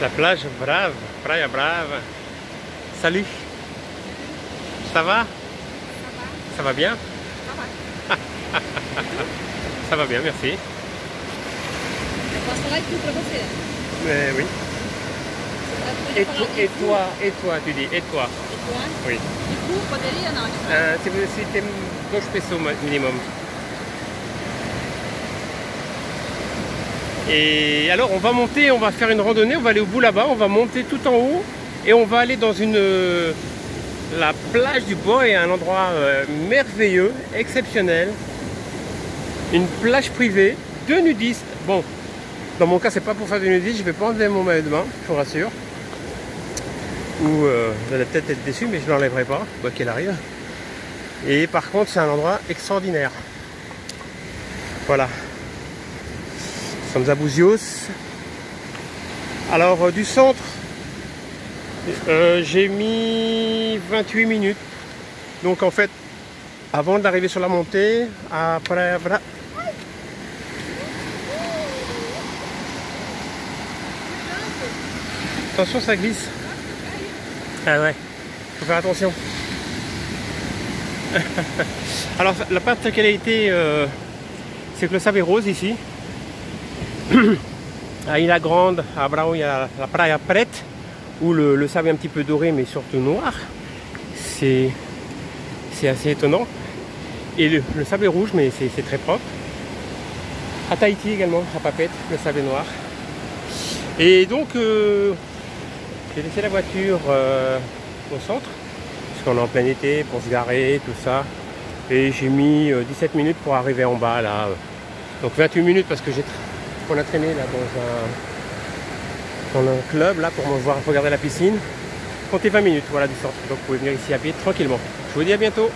la plage Brava, Praia Brava. Salut. Ça va? Ça va. Ça va bien? Ça va. Ça va bien, merci. Oui. Et toi? Oui. C'était 2 pesos minimum. Et alors on va monter, on va faire une randonnée, on va aller au bout là-bas, on va monter tout en haut et on va aller dans la plage du Bois, est un endroit merveilleux, exceptionnel. Une plage privée, 2 nudistes. Bon, dans mon cas c'est pas pour faire du nudisme, je vais pas enlever mon maillot de bain, je vous rassure. Ou vous allez peut-être être déçu, mais je ne l'enlèverai pas, quoi qu'il arrive. Et par contre c'est un endroit extraordinaire. Voilà. Nous sommes à Búzios. Alors du centre, j'ai mis 28 minutes. Donc en fait, avant d'arriver sur la montée, après... Attention, ça glisse. Ah ouais, faut faire attention. Alors la particularité, c'est que le sable est rose ici. À Ilha Grande, à Brau, il y a la Praia Pret où le sable est un petit peu doré mais surtout noir. C'est assez étonnant. Et le sable est rouge mais c'est très propre. À Tahiti également, à Papeete, le sable est noir. Et donc j'ai laissé la voiture au centre parce qu'on est en plein été pour se garer, tout ça. Et j'ai mis 17 minutes pour arriver en bas là. Donc 28 minutes parce que j'ai... On a traîné là dans un club là pour regarder la piscine. Comptez 20 minutes voilà du centre. Donc vous pouvez venir ici à pied tranquillement. Je vous dis à bientôt.